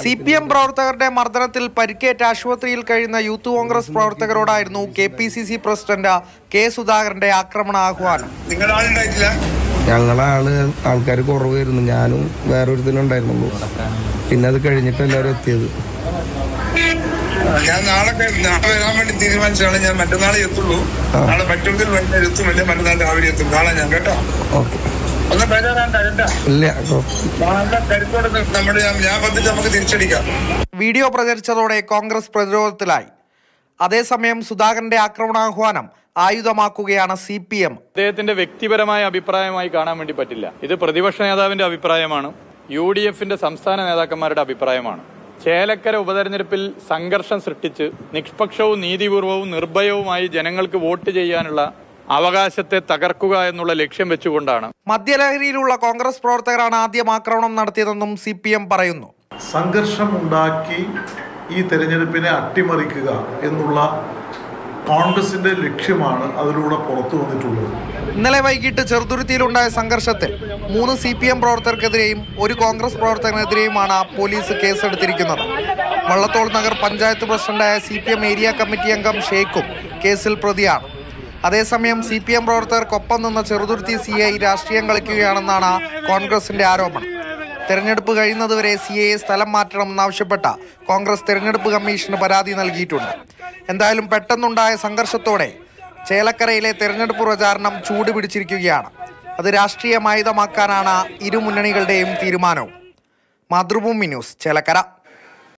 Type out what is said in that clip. C P M പ്രവർത്തകരുടെ മർദ്ദനത്തിൽ പരിക്കേറ്റ് ആശുപത്രിയിൽ കഴിയുന്ന യൂത്ത് കോൺഗ്രസ് പ്രവർത്തകരോടായിരുന്നു K P C C president K സുധാകരന്റെ ആക്രമണ ആഹ്വാനം. ഞങ്ങളാണ് ആൾക്കാർ കുറവായിരുന്നു, ഞാനും വേറൊരുത്തിനും ഉണ്ടായിരുന്നുള്ളൂ. പിന്നെ അത് കഴിഞ്ഞിട്ട് എല്ലാവരും എത്തിയത്. ഞാൻ നാളെ വരാൻ വേണ്ടി തീരുമാനിച്ചാണ്. ഞാൻ മറ്റന്നാളെ എത്തുള്ളൂ. നാളെ മറ്റൊരു എത്തുമല്ലേ? മറ്റന്നാൾ രാവിലെ എത്തും. കാണാൻ ഞാൻ കേട്ടോ. ഓക്കെ. വീഡിയോ പ്രചരിച്ചതോടെ കോൺഗ്രസ് പ്രതിരോധത്തിലായി. അതേസമയം സുധാകരന്റെ ആക്രമണാഹ്വാനം ആയുധമാക്കുകയാണ് സി പി എം. അദ്ദേഹത്തിന്റെ വ്യക്തിപരമായ അഭിപ്രായമായി കാണാൻ വേണ്ടി പറ്റില്ല. ഇത് പ്രതിപക്ഷ നേതാവിന്റെ അഭിപ്രായമാണ്, യു ഡി എഫിന്റെ സംസ്ഥാന നേതാക്കന്മാരുടെ അഭിപ്രായമാണ്. ചേലക്കര ഉപതെരഞ്ഞെടുപ്പിൽ സംഘർഷം സൃഷ്ടിച്ച് നിഷ്പക്ഷവും നീതിപൂർവവും നിർഭയവുമായി ജനങ്ങൾക്ക് വോട്ട് ചെയ്യാനുള്ള അവകാശത്തെ തകർക്കുക എന്നുള്ള ലക്ഷ്യം വെച്ചുകൊണ്ടാണ്. മദ്യലഹരിയിലുള്ള കോൺഗ്രസ് പ്രവർത്തകരാണ് ആദ്യം ആക്രമണം നടത്തിയതെന്നും സി പി എം പറയുന്നു. സംഘർഷമുണ്ടാക്കി ഈ തെരഞ്ഞെടുപ്പിനെ അട്ടിമറിക്കുക എന്നുള്ള കോൺഗ്രസിന്റെ ലക്ഷ്യമാണ് അതിലൂടെ പുറത്തു വന്നിട്ടുള്ളത്. ഇന്നലെ വൈകിട്ട് ചെറുതുരുത്തിയിലുണ്ടായ സംഘർഷത്തിൽ 3 സി പി എം പ്രവർത്തകർക്കെതിരെയും 1 കോൺഗ്രസ് പ്രവർത്തകനെതിരെയുമാണ് പോലീസ് കേസെടുത്തിരിക്കുന്നത്. വള്ളത്തോൾ നഗർ പഞ്ചായത്ത് പ്രസിഡന്റായ C P M area committee അംഗം ഷേഖും കേസിൽ പ്രതിയാണ്. അതേസമയം സി പി എം പ്രവർത്തകർക്കൊപ്പം നിന്ന് ചെറുതുരുത്തി സി ഐ രാഷ്ട്രീയം കളിക്കുകയാണെന്നാണ് കോൺഗ്രസിന്റെ ആരോപണം. തെരഞ്ഞെടുപ്പ് കഴിയുന്നതുവരെ സി ഐയെ സ്ഥലം മാറ്റണമെന്നാവശ്യപ്പെട്ട കോൺഗ്രസ് തെരഞ്ഞെടുപ്പ് കമ്മീഷന് പരാതി നൽകിയിട്ടുണ്ട്. എന്തായാലും പെട്ടെന്നുണ്ടായ സംഘർഷത്തോടെ ചേലക്കരയിലെ തെരഞ്ഞെടുപ്പ് പ്രചാരണം ചൂടുപിടിച്ചിരിക്കുകയാണ്. അത് രാഷ്ട്രീയമായുധമാക്കാനാണ് ഇരുമുന്നണികളുടെയും തീരുമാനവും. മാതൃഭൂമി ന്യൂസ്, ചേലക്കര.